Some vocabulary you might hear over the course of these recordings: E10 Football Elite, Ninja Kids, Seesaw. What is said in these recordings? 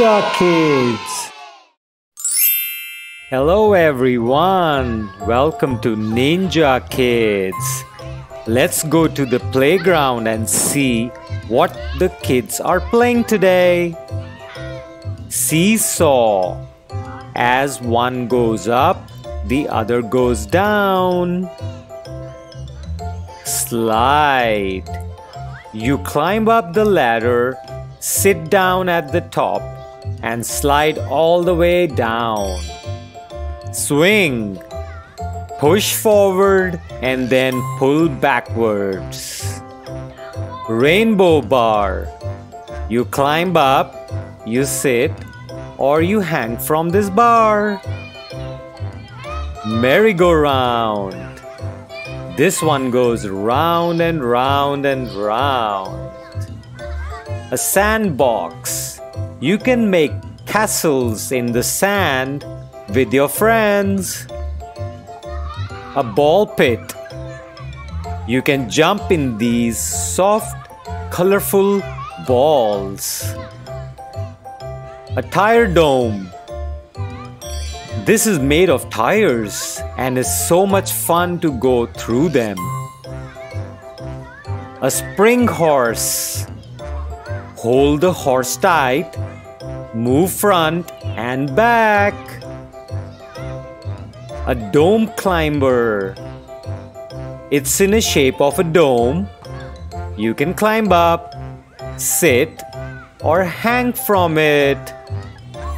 Ninja Kids! Hello everyone! Welcome to Ninja Kids! Let's go to the playground and see what the kids are playing today. Seesaw. As one goes up, the other goes down. Slide. You climb up the ladder, sit down at the top, and slide all the way down. Swing. Push forward and then pull backwards. Rainbow bar. You climb up, you sit, or you hang from this bar. Merry-go-round. This one goes round and round and round. A sandbox. You can make castles in the sand with your friends. A ball pit. You can jump in these soft, colorful balls. A tire dome. This is made of tires and is so much fun to go through them. A spring horse. Hold the horse tight, move front and back. A dome climber. It's in the shape of a dome. You can climb up, sit, or hang from it.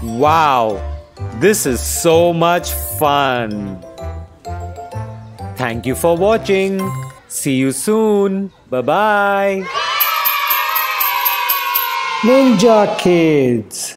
Wow, this is so much fun. Thank you for watching. See you soon. Bye-bye. Ninja Kids.